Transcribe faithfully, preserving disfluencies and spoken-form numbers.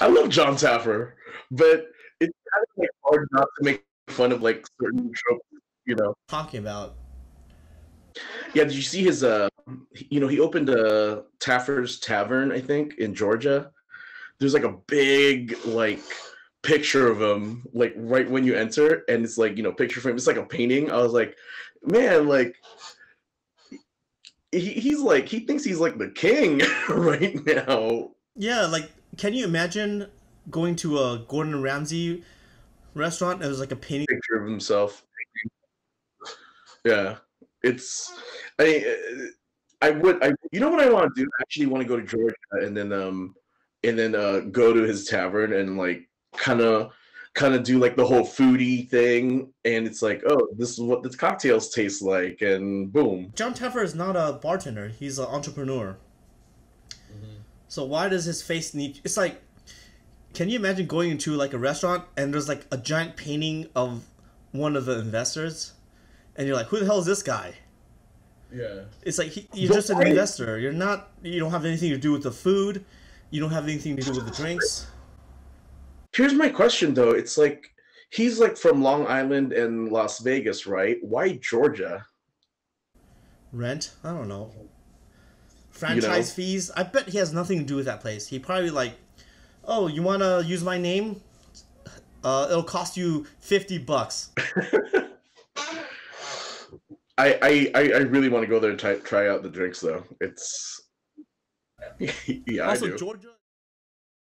I love John Taffer, but it's kind of like hard not to make fun of like certain tropes, you know. Talking about. Yeah, did you see his? Uh, you know, he opened a Taffer's Tavern, I think, in Georgia. There's like a big like picture of him, like right when you enter, and it's like, you know, picture frame. It's like a painting. I was like, man, like. He, he's like, he thinks he's like the king right now. Yeah, like, can you imagine going to a Gordon Ramsay restaurant and there's like a painting picture of himself? Yeah, it's, I, I would, I, you know what I want to do? I actually want to go to Georgia and then, um, and then uh, go to his tavern and like kind of, kind of do like the whole foodie thing, and it's like, oh, this is what the cocktails taste like, and boom. John Taffer is not a bartender, he's an entrepreneur. Mm-hmm. So why does his face need, it's like, can you imagine going into like a restaurant and there's like a giant painting of one of the investors and you're like, who the hell is this guy? Yeah, it's like, he, you're but just an I... investor, you're not, you don't have anything to do with the food, you don't have anything to do with the drinks. Here's my question, though. It's like, he's like from Long Island and Las Vegas, right? Why Georgia? Rent? I don't know. Franchise you know? fees? I bet he has nothing to do with that place. He probably like, oh, you want to use my name? Uh, it'll cost you fifty bucks. I, I, I really want to go there and try, try out the drinks, though. It's... yeah, also, I do. Georgia...